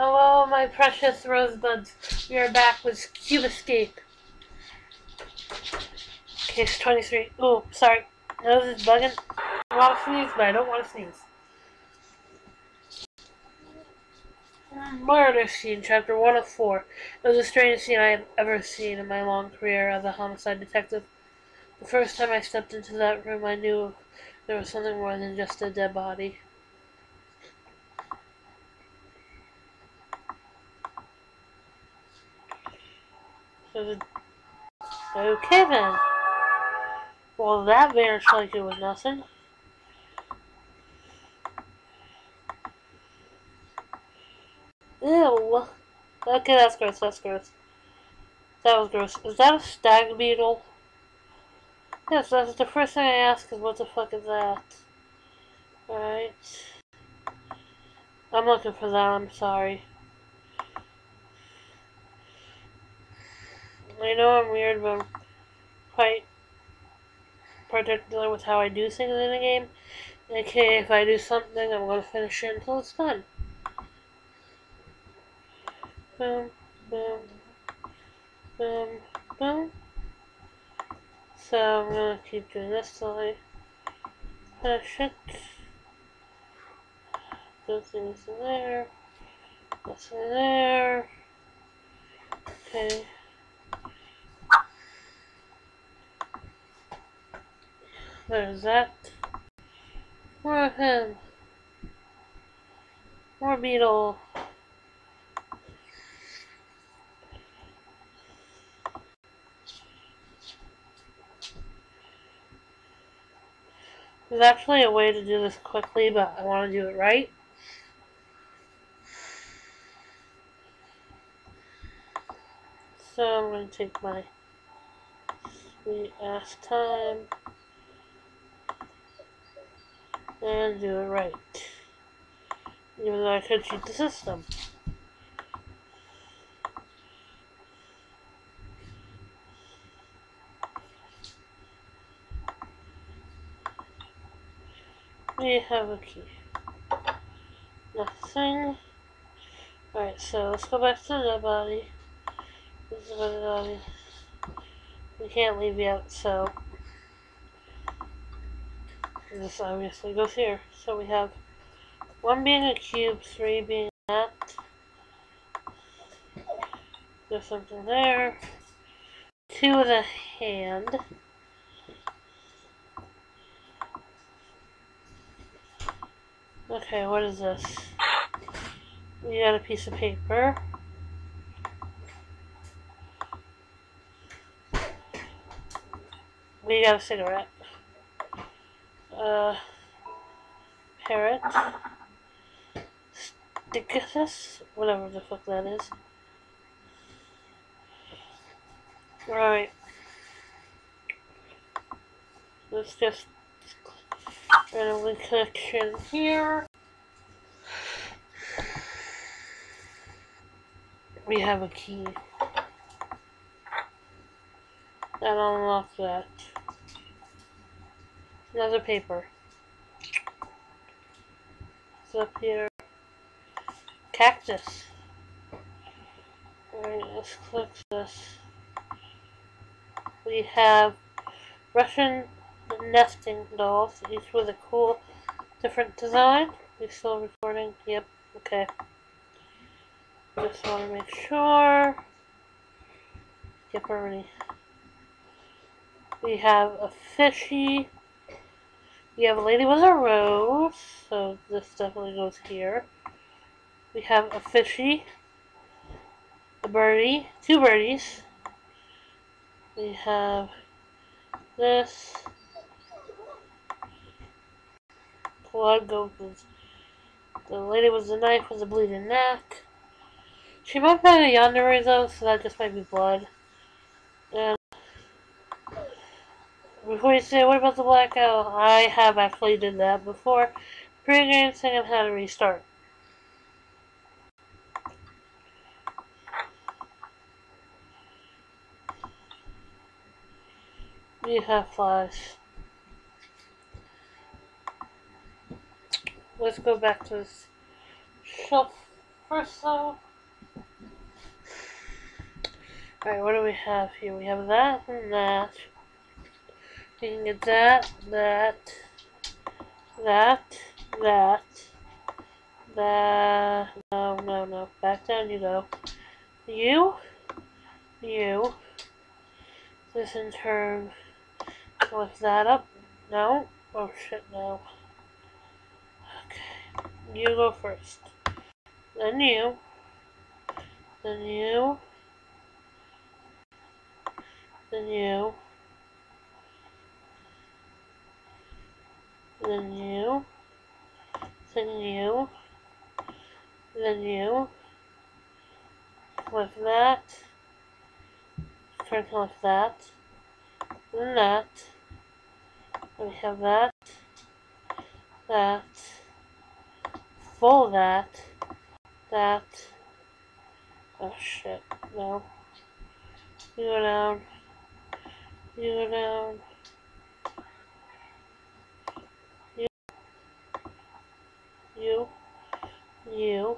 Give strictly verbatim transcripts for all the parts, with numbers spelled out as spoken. Hello, my precious rosebuds. We are back with Cube Escape. Case twenty-three. Oh, sorry. My nose is bugging. I want to sneeze, but I don't want to sneeze. Murder scene, chapter one of four. It was the strangest scene I have ever seen in my long career as a homicide detective. The first time I stepped into that room, I knew there was something more than just a dead body. Okay then. Well, that vanished like it was nothing. Ew. Okay, that's gross, that's gross. That was gross. Is that a stag beetle? Yes, that's the first thing I ask is what the fuck is that? Alright. I'm looking for that, I'm sorry. I know I'm weird, but I'm quite particular with how I do things in a game. Okay, if I do something, I'm going to finish it until it's done. Boom, boom, boom, boom. So I'm going to keep doing this till I finish it. Those things in there. That's in there. Okay. There's that. More of him. More beetle. There's actually a way to do this quickly, but I want to do it right. So I'm going to take my sweet ass time. And do it right. Even though I could cheat the system. We have a key. Nothing. Alright, so let's go back to the body. This is the body. We can't leave yet, so. And this obviously goes here. So we have one being a cube, three being that. There's something there. Two with a hand. Okay, what is this? We got a piece of paper. We got a cigarette. Uh, parrot, stickus, whatever the fuck that is. Right. Let's just randomly click in here. We have a key. That unlocks that. Another paper. It's up here. Cactus. Alright, let's click this. We have Russian nesting dolls, each with a cool different design. We still recording? Yep, okay. Just want to make sure. Yep, already. We have a fishy. We have a lady with a rose, so this definitely goes here. We have a fishy, a birdie, two birdies. We have this. Plug opens. The lady with the knife with a bleeding neck. She might have a yandere though, so that just might be blood. And before you say, what about the blackout? I have actually did that before. Pre-game thing on how to restart. You have flies. Let's go back to this shelf or so. Alright, what do we have here? We have that and that. You can get that, that, that, that, that, no, no, no, back down you go. You, you, this in turn, lift that up, no, oh shit, no. Okay, you go first, then you, then you, then you, then you, then you, then you, with that, turn with that, then that, we have that, that, full that, that, oh shit, no, you go down, you go down, You, you,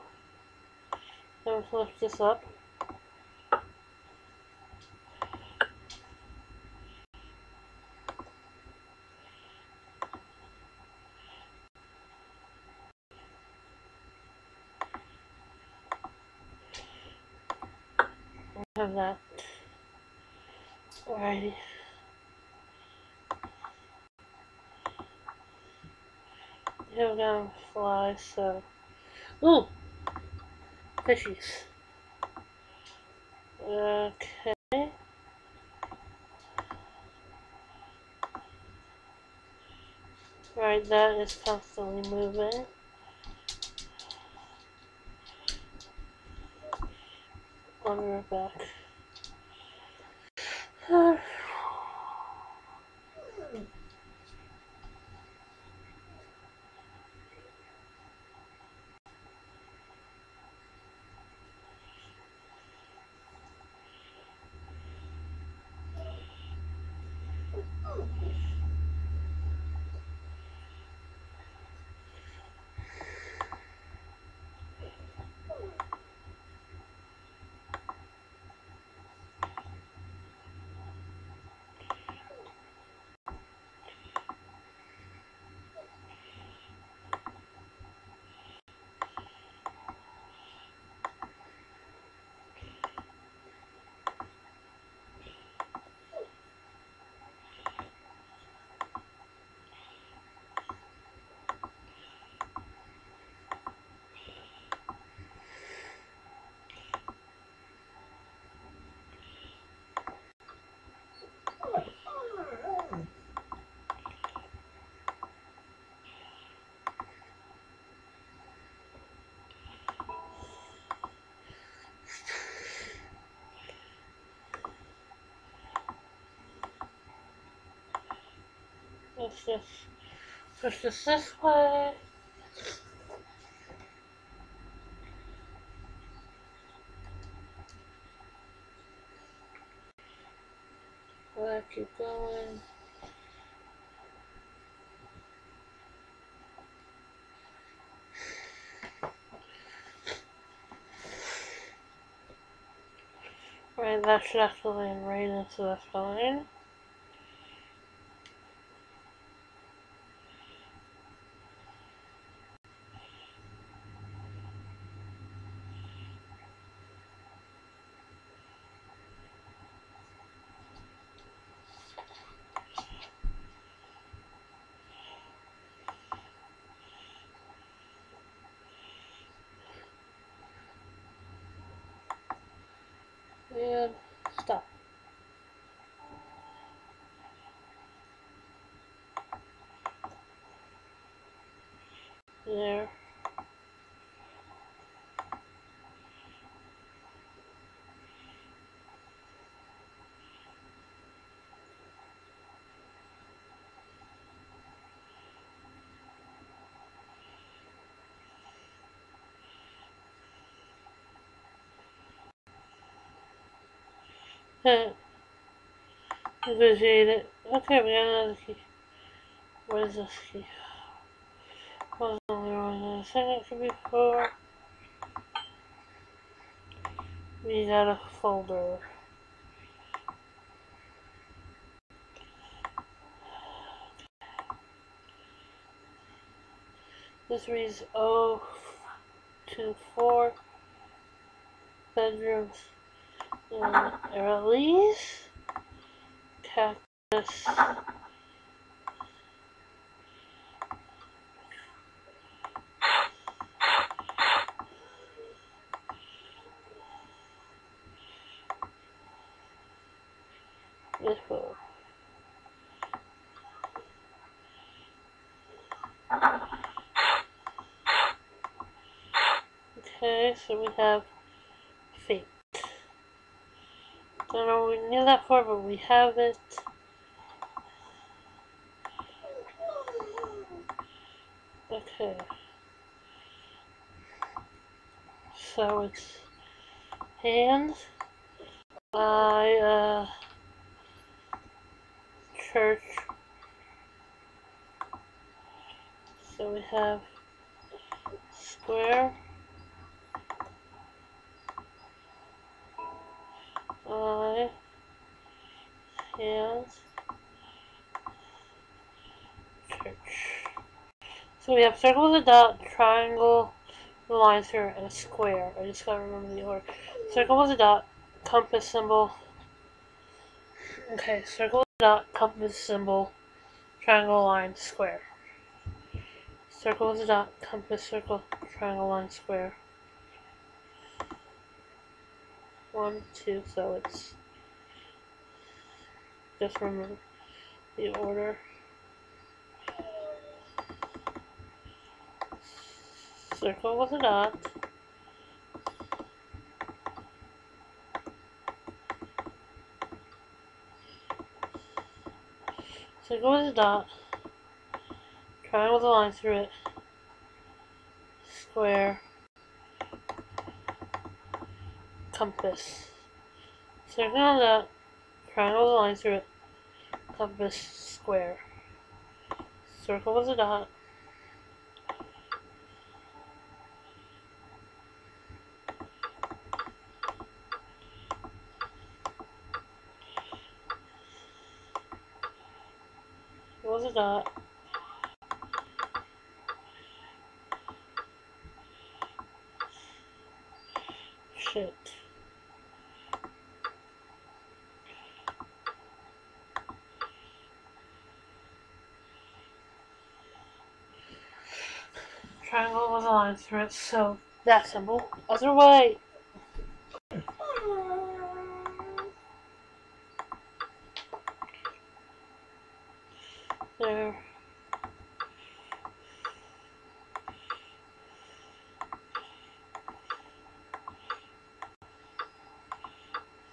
and flip this up. We have that. Alrighty. I'm gonna fly, so. Ooh! Fishies. Okay. Alright, that is constantly moving. I'll be right back. Uh. Let's just push this this way. Well, keep going. Right, that should actually land right into the spine. And stop. There. Huh. Negotiate it. Okay, we got another key. What is this key? I was only rolling in a second before. We got a folder. This reads oh to four bedrooms in Early's Cactus Info. Okay, so we have fate. Don't know what we knew that for, but we have it. Okay. So it's hands. I, uh... church. So we have square. I hands church. So we have circle with a dot, triangle, line through, and a square. I just gotta remember the order. Circle with a dot, compass symbol. Okay, circle. Dot, compass symbol, triangle, line, square. Circle is a dot, compass, circle, triangle, line, square. One, two, so it's just remember the order. Circle with a dot. Circle with a dot, triangle with a line through it, square, compass. Circle with a dot, triangle with a line through it, compass, square. Circle with a dot, was a dot, shit, triangle was a line through it, so that symbol, other way. There.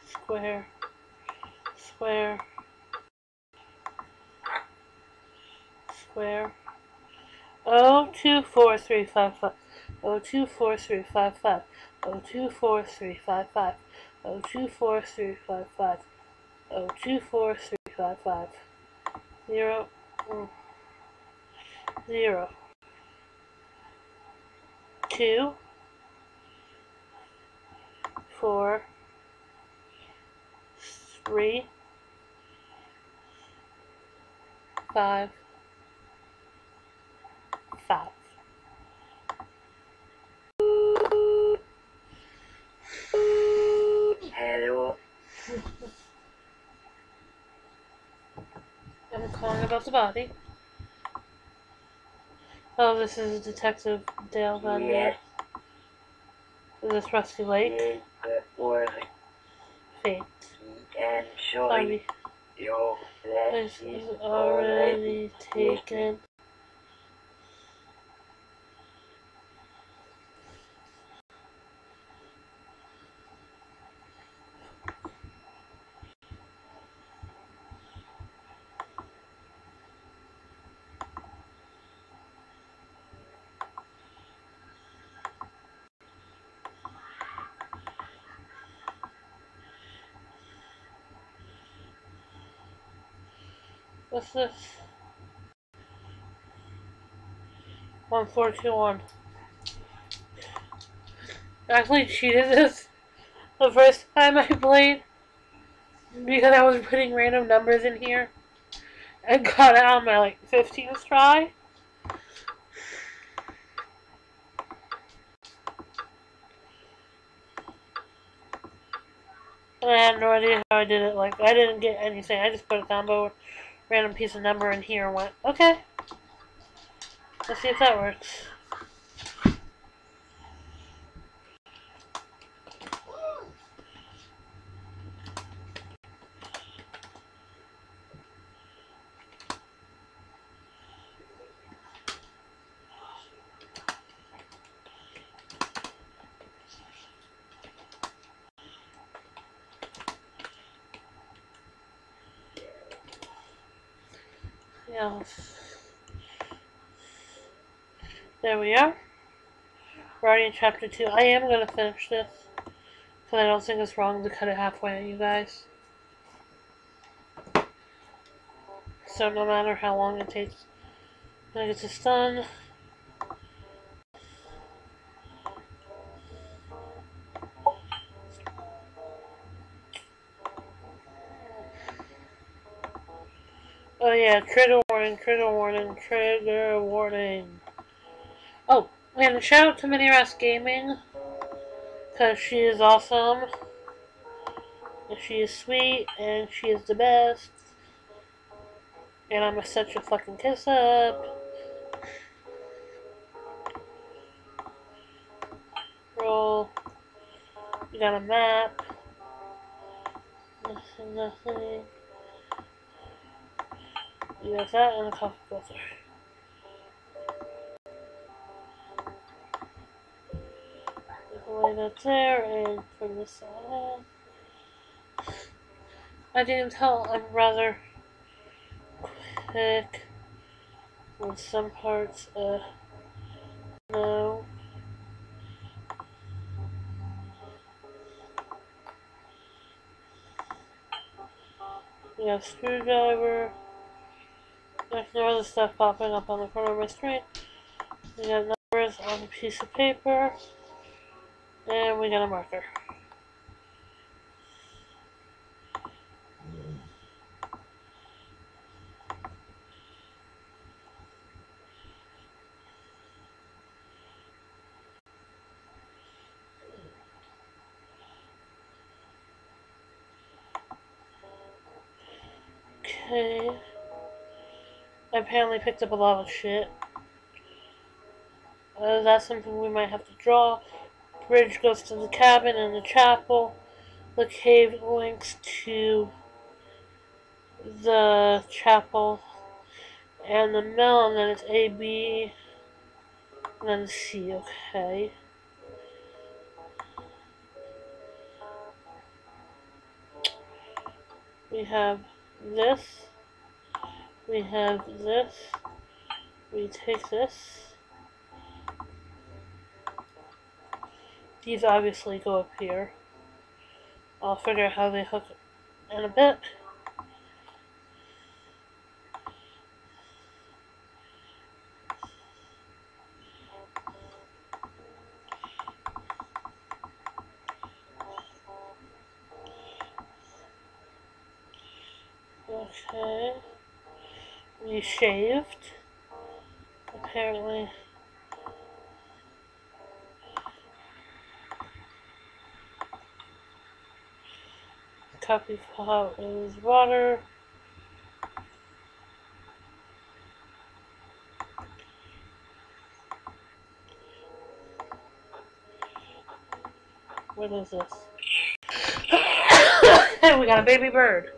Square. Square. Square. Oh two four three five five. Oh two four three five five. Oh two four three five five. Oh two four three five five. Oh two four three five five. Zero. Zero, two, four, three, five, five. Hello. I'm calling about the body. Oh, this is Detective Dale Vanier. Yes. Is this Rusty Lake? Is the word fate? And surely your flesh is already taken. What's this? one four two one. Actually cheated this. the first time I played, because I was putting random numbers in here and got it on my like fifteenth try. I had no idea how I did it. Like, I didn't get anything. I just put a combo, random piece of number in here and went, okay. Let's see if that works. There we are. We're already in chapter two. I am going to finish this, because I don't think it's wrong to cut it halfway, you guys. So no matter how long it takes when I get this done. Oh yeah, trigger warning, trigger warning, trigger warning. Oh, and shout out to Minnie Ross Gaming, because she is awesome, and she is sweet, and she is the best, and I'm such a fucking kiss-up. Roll. We got a map. Nothing, nothing. You got that and a coffee filter. Lay that there and put this on. I didn't tell, I'm rather quick with some parts. Uh, no. We have screwdriver. There's no other stuff popping up on the corner of my screen. We got numbers on a piece of paper. And we got a marker. Okay. I apparently picked up a lot of shit. Uh, that's something we might have to draw. Bridge goes to the cabin and the chapel. The cave links to the chapel and the mill, and then it's A, B, and then C. Okay. We have this. We have this. We take this. These obviously go up here. I'll figure out how they hook in a bit. Okay. We shaved. Apparently. Coffee pot is water. What is this? Hey, we got a baby bird.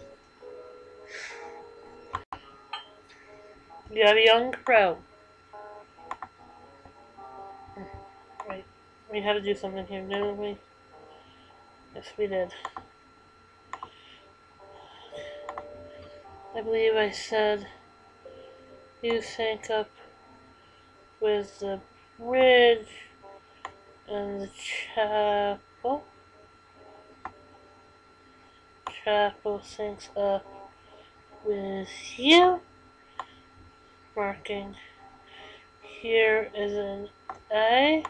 We got a young crow. Wait, we had to do something here, didn't we? Yes, we did. I believe I said you sync up with the bridge and the chapel. Chapel syncs up with you. Marking here is an A.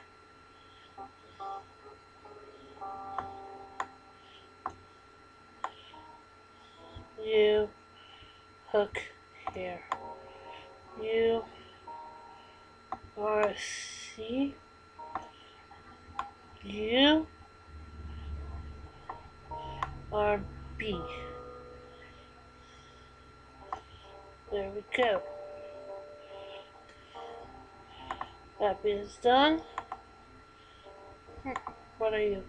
hook here. You are C. You are B. There we go. That is done. What are you?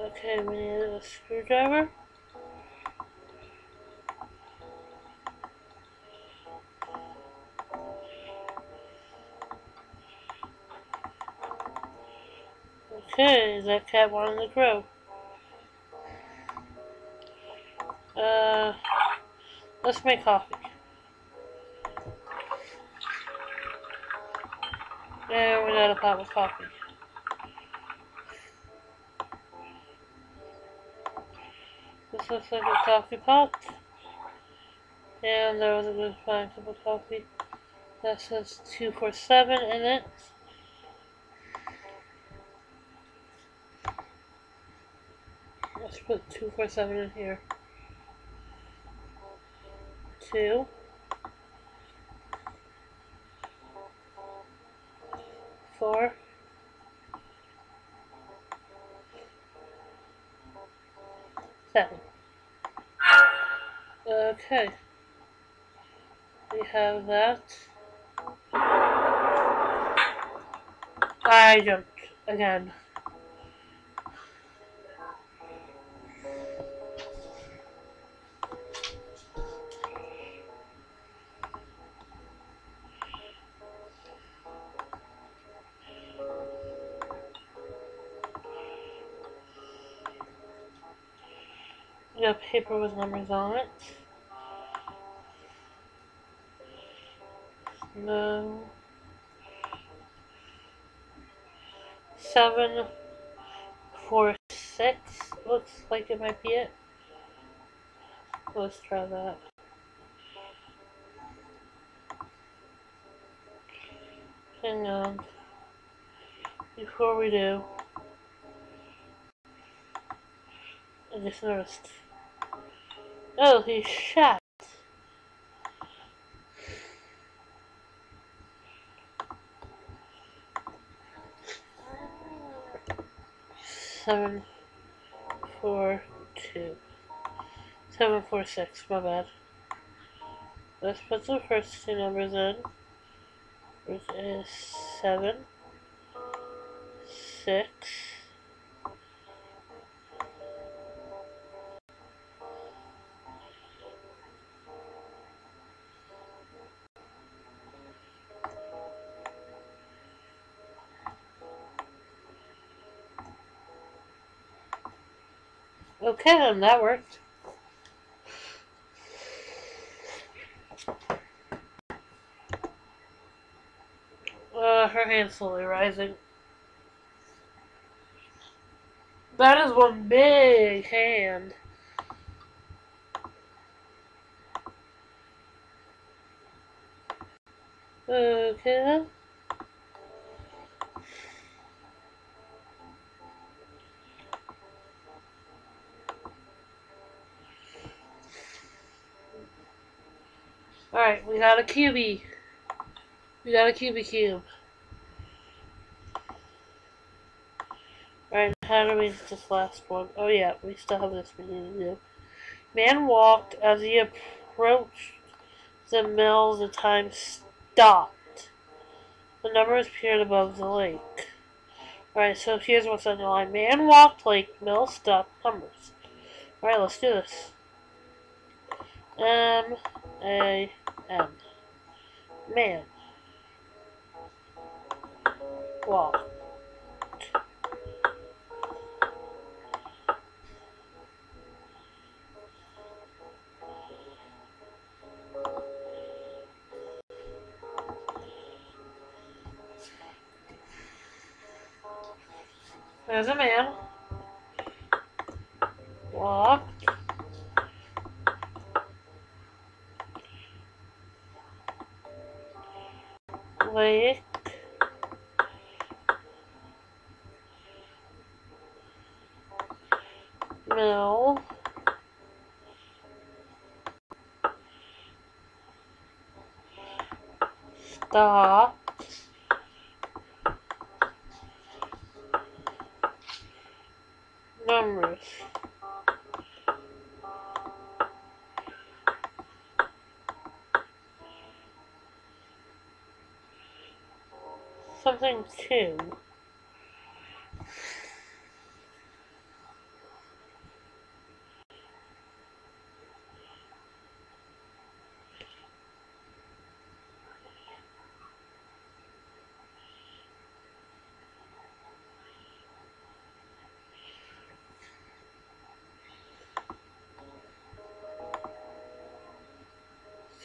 Okay, we need a screwdriver. Okay, that cat wanted to grow. Uh, let's make coffee. And we got a pot with coffee. This looks like a coffee pot. And there was a good fine cup of coffee. That says two four seven in it. Let's put two four seven in here. Two. Four. Seven. Okay. We have that. I jumped again. We got paper with numbers on it. No. Seven, four, six. Looks like it might be it. Let's try that. Hang on. Before we do, I just noticed. Oh, he's shot. Seven, four, two. Seven, four, six. My bad. Let's put the first two numbers in, which is seven, six. Okay, then that worked. Uh, her hand's slowly rising. That is one big hand. Okay. Alright, we got a cubie. We got a cubie cube. Alright, how do we get this last one? Oh yeah, we still have this we need to do. Man walked as he approached the mill. The time stopped. The numbers appeared above the lake. Alright, so here's what's on the line. Man walked, lake, mill, stopped, numbers. Alright, let's do this. Um... A M man walk there's a man walk. Lake mill stop. Numbers. Something two.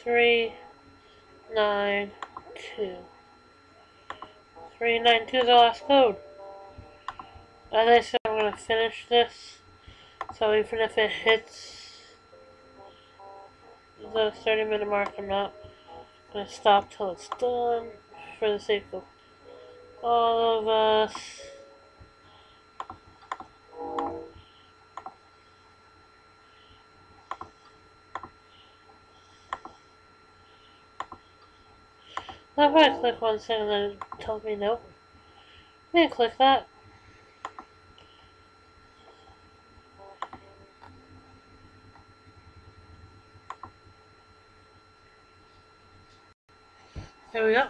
Three, nine, two. Three, nine, two is the last code. As I said, I'm gonna finish this. So even if it hits the thirty minute mark, I'm not gonna stop till it's done for the sake of all of us. Now if I click one thing and then it tells me nope, I'm going to click that. There we go.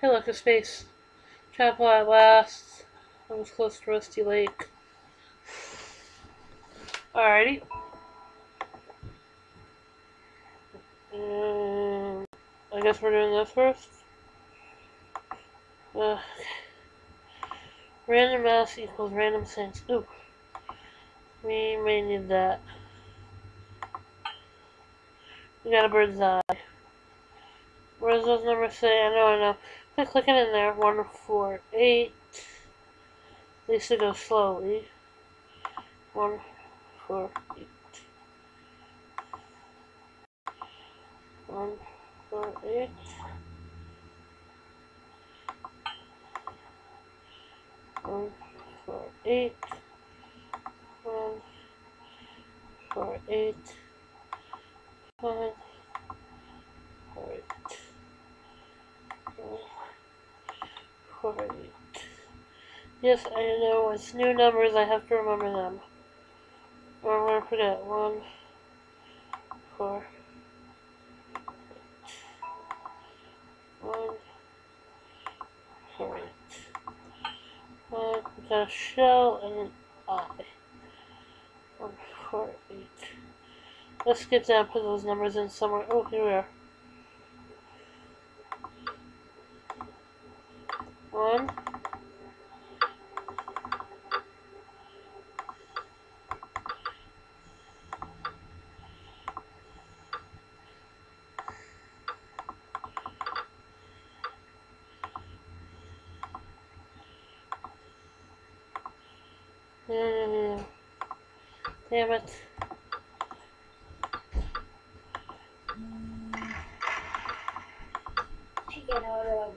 Hey look, his face. Chapel at last. I was close to Rusty Lake. Alrighty. Um, I guess we're doing that first. Uh, random mouse equals random things. Ooh. We may need that. We got a bird's eye. Where does those numbers say? I know, I know. I'm clicking in there. One, four, eight. At least it goes slowly. One, four, eight. One, four, eight. One, four, eight. One, four, eight. One, four, eight. One, four, eight. Yes, I know. It's new numbers. I have to remember them. Or I'm going to forget. One, four, eight. One, four, eight. One, we got a shell and an eye. One, four, eight. Let's skip down and put those numbers in somewhere. Oh, here we are. One. No, no, no, damn it.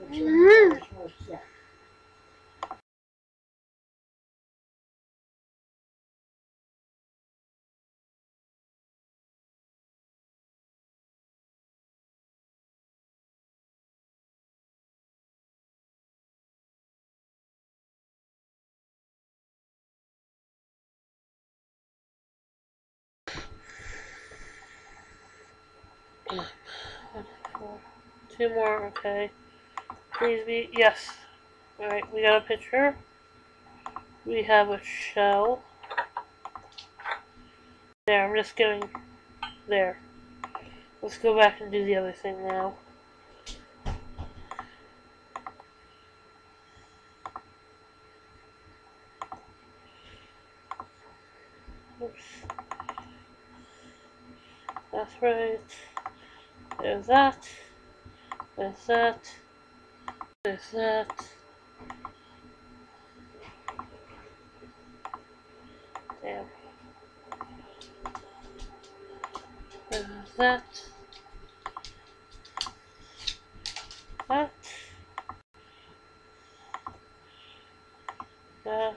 Mm-hmm. Two more, okay. Please be, yes. Alright, we got a picture. We have a shell. There, I'm just getting there. Let's go back and do the other thing now. Oops. That's right. There's that. There's that. There's that. Damn. There's that. That. That.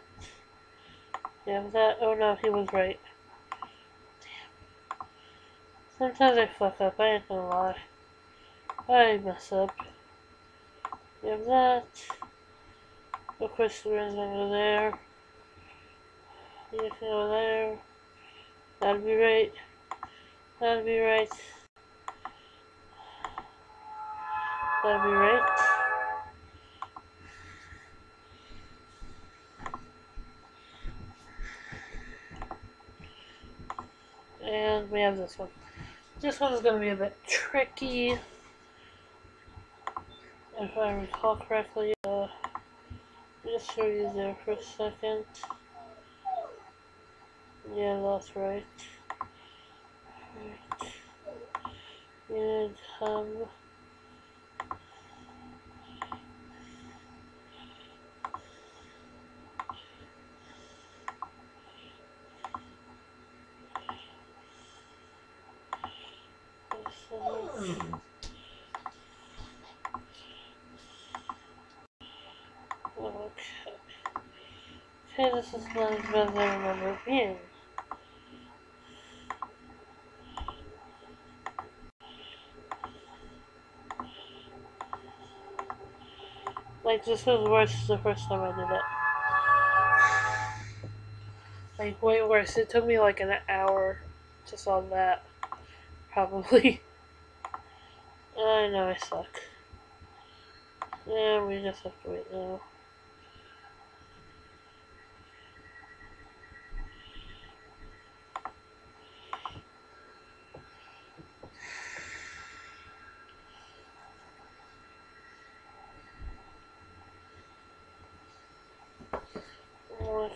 have that. Oh no, he was right. Damn. Sometimes I fuck up, I ain't gonna lie. I mess up. We have that. Of course, the random over there. You can go there. That'll be right. That'll be right. That'll be right. And we have this one. This one is going to be a bit tricky. If I recall correctly, uh, just show you there for a second. Yeah, that's right. Right. And, um... okay, this is not as bad as I remember it being. Like, this was worse the first time I did it. Like, way worse. It took me like an hour just on that, probably. I know I suck. Yeah, we just have to wait now.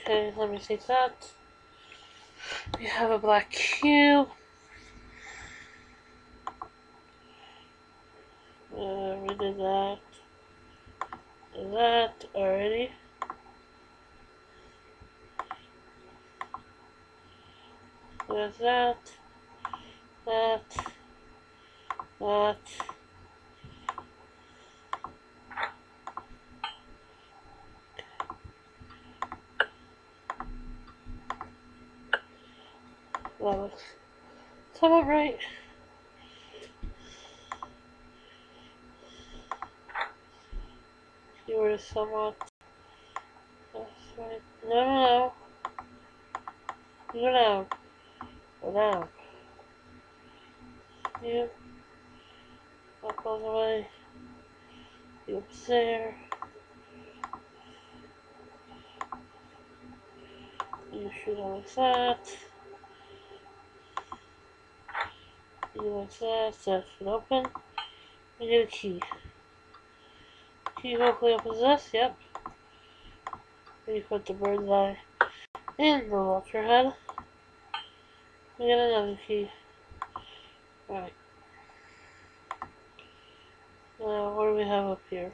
Okay, let me see that. We have a black cube. Uh, we did that. Did that already. There's that. That. That. That looks somewhat right. You were somewhat. That's right. No, no, no. Go down. Go down. You. Up all the way. You up there. You shoot on that. You like that, that should open. We get a key. Key hopefully opens this, yep. We put the bird's eye in the locker head. We get another key. Alright. Now, what do we have up here?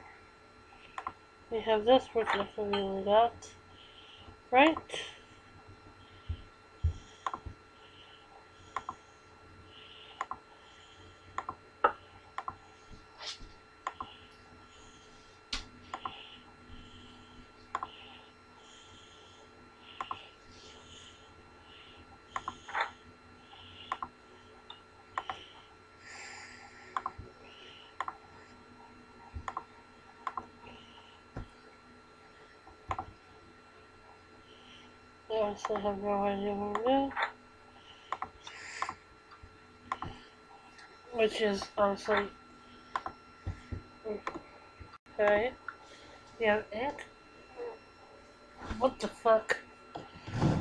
We have this, which I really got. Right? I still have no idea what to do. Which is honestly okay. We have it. What the fuck?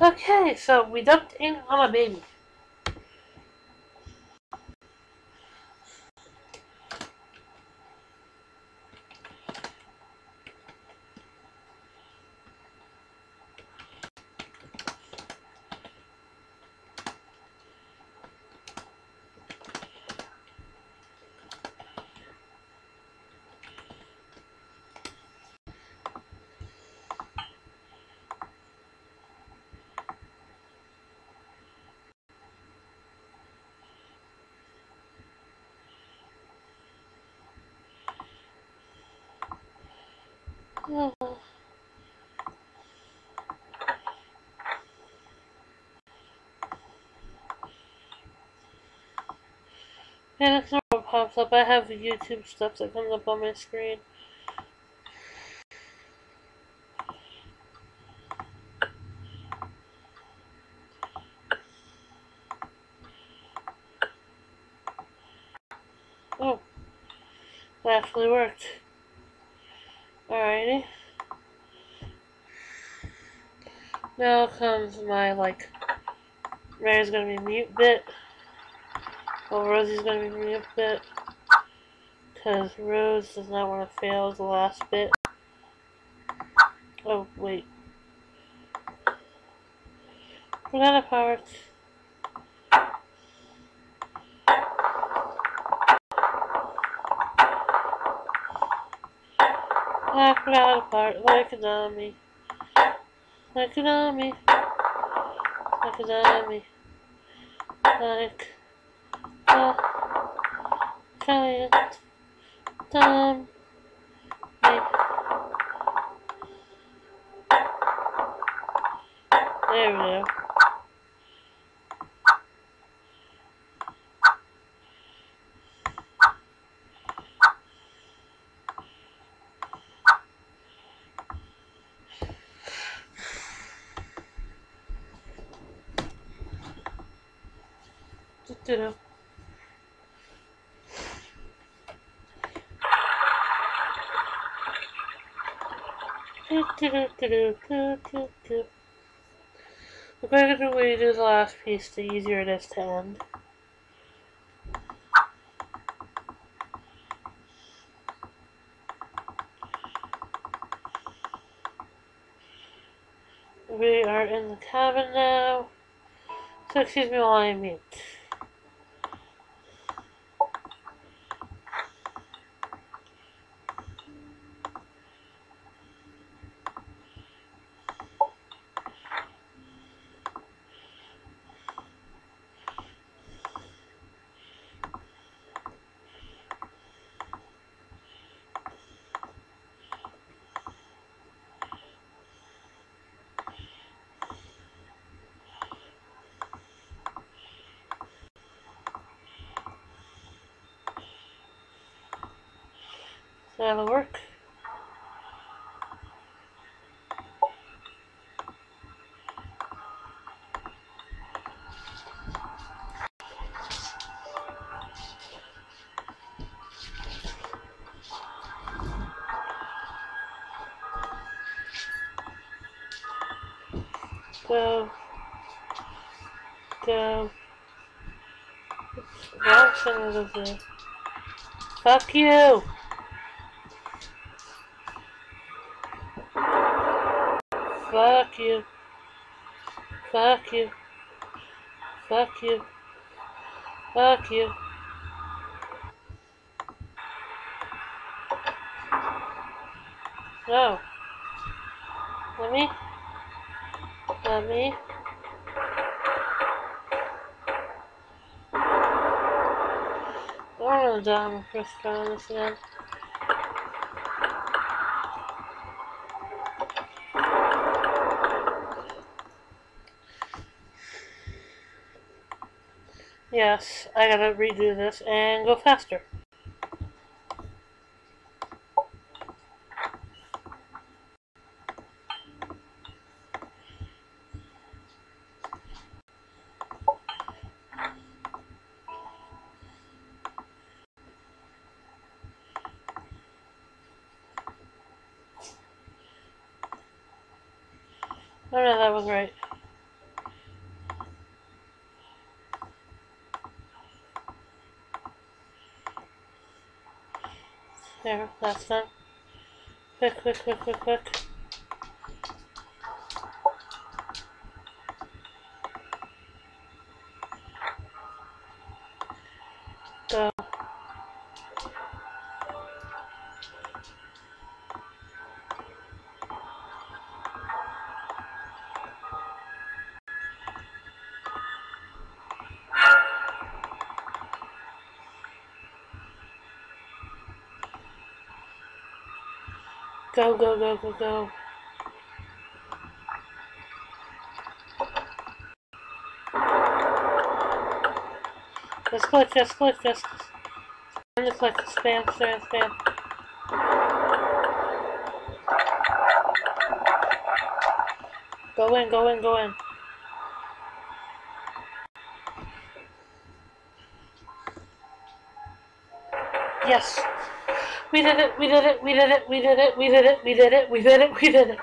Okay, so we dumped in on a baby. Hey, that's not what pops up. I have YouTube stuff that comes up on my screen. Oh, that actually worked. Alrighty. Now comes my, like, Mary's gonna be mute bit. Well, Rosie's gonna be mute bit. Because Rose does not want to fail is the last bit. Oh, wait. Forgot a part. I forgot a part. Like a dummy. Like a dummy. Like a dummy. Like a giant dummy. There we go. Ditto. The better way to do the last piece, the easier it is to end. We are in the cabin now, so excuse me while I mute. That'll work. Go. Go. Oops, fuck you! Fuck you. Fuck you. Fuck you. Fuck you. No. Let me. Let me. I don't know the diamond first try on this again. Yes, I gotta redo this and go faster. Oh no, that was right. There, that's done. Quick, quick, quick, quick, quick. Go. Go, go, go, go, go. Let's glitch this, glitch this. And the glitch, spam, spam, spam. Go in, go in, go in. Yes. We did it, we did it, we did it, we did it, we did it, we did it, we did it, we did it.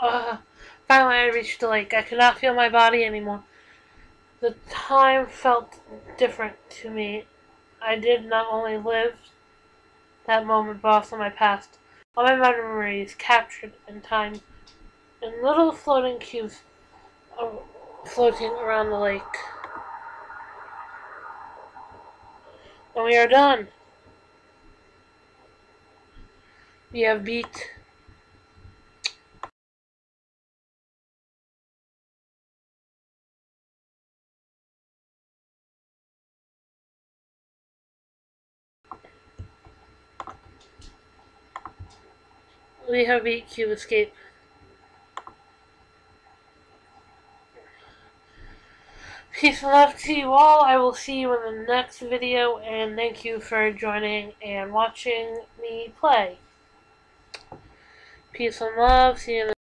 Uh, finally I reached the lake. I could not feel my body anymore. The time felt different to me. I did not only live that moment, but also my past. All my memories captured in time in little floating cubes floating around the lake. And we are done. We have beat We have beat Cube Escape. Peace and love to you all. I will see you in the next video, and thank you for joining and watching me play. Peace and love. See you in the